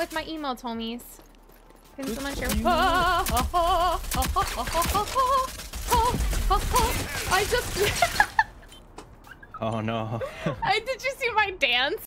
with my emotes, homies. Can someone share? I just. Oh no. Did you see my dance?